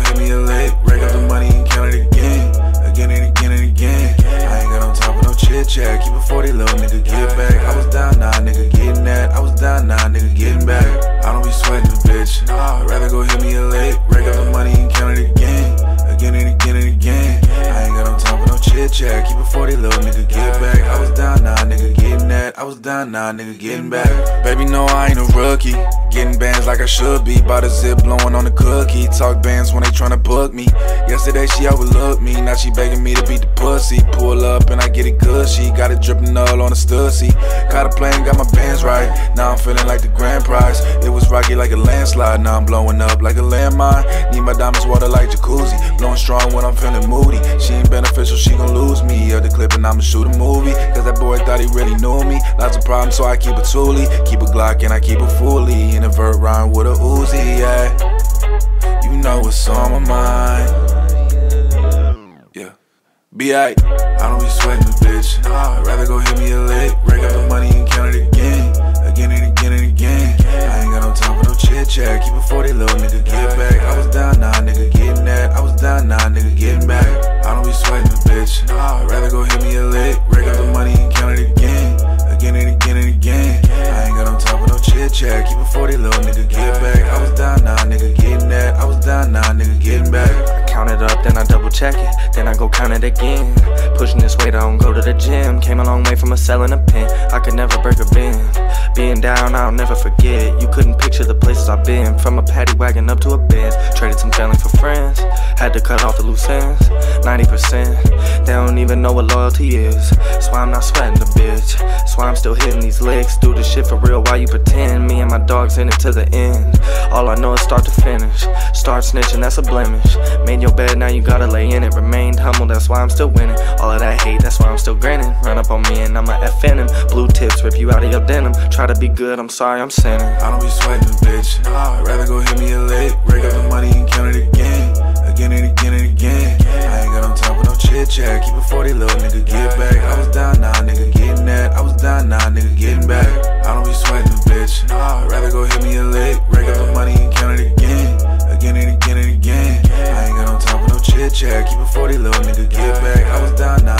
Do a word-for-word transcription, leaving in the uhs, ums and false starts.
Go hit me a lick, break up the money and count it again, again and again and again. I ain't got on top of no chit chat. Keep a forty, little nigga, get back. I was down, nah, nigga, getting that. I was down, nah, nigga, getting back. I don't be sweating the bitch. I'd rather go hit me a lick, break up the money and count it again, again and again and again. I ain't got on top of no chit chat. Keep a forty, little nigga, get back. I was down, nah, nigga, getting that. I was down, nah, nigga, getting back. Baby, no, I ain't a rookie. Getting bands like I should be, bout a zip blowing on the cookie. Talk bands when they tryna book me. Yesterday she overlooked me, now she begging me to beat the pussy. Pull up and I get it good, she got it dripping all on the stussy. Caught a plane, got my bands right, now I'm feeling like the grand prize. It was rocky like a landslide, now I'm blowing up like a landmine. Need my diamonds water like jacuzzi, blowing strong when I'm feeling moody. She ain't beneficial, she gon' lose me. Up the clip and I'ma shoot a movie, cause that boy thought he really knew me. Lots of problems so I keep a Thule, keep a Glock and I keep a Fully. In a vert rhyme with a Uzi, yeah. You know what's on my mind. Yeah, B I I don't be sweating the bitch. I'd rather go hit me a lick, break up the money and count it again, again and again and again. I ain't got no time for no chit chat. Keep a forty, little nigga, get back. I was down, nah, nigga, getting that. I was down, nah, nigga, getting back. I don't be sweating the bitch. I'd rather go hit me a lick, break up the money and count it again, again and again and again. I ain't got no time for no chit chat. Keep a forty, little nigga, get back. I was down, nah, nigga, getting that. I was down, nah, nigga, getting back. I count it up, then I double check it, then I go count it again. Pushing this weight, I don't go to the gym. Came a long way from a cell and a pen. I could never break a bend. Being down, I'll never forget. You couldn't picture the places I've been. From a paddy wagon up to a Benz. Traded some family for friends. Had to cut off the loose ends. ninety percent. They don't even know what loyalty is. That's why I'm not sweating the bitch. That's why I'm still hitting these licks. Do this shit for real while you pretend. Me and my dogs in it to the end. All I know is start to finish. Start snitching, that's a blemish. Made your bed, now you gotta lay in it. Remained humble, that's why I'm still winning. All of that hate, that's why I'm still grinning. Run up on me and I'ma F N him. Blue tips, rip you out of your denim. Try to be good, I'm sorry, I'm sinning. I don't be sweating the bitch. I'd rather go hit me a lick, break up the money and count it again, again and again and again. I ain't got on top of no chit chat. Keep a forty, little nigga, get back. I was down, nah, nigga, getting that. I was down, nah, nigga, getting back. I don't be sweating the bitch. I'd rather go hit me a lick, break up the money and count it again, again and again and again. I ain't got on top of no chit chat. Keep a forty, little nigga, get back. I was down, nah,